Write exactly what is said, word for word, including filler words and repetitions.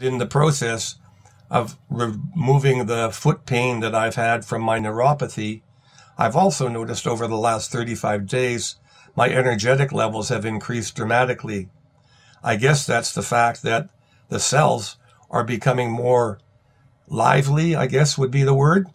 in the process of removing the foot pain that I've had from my neuropathy, I've also noticed over the last thirty-five days, my energetic levels have increased dramatically. I guess that's the fact that the cells are becoming more lively, I guess would be the word,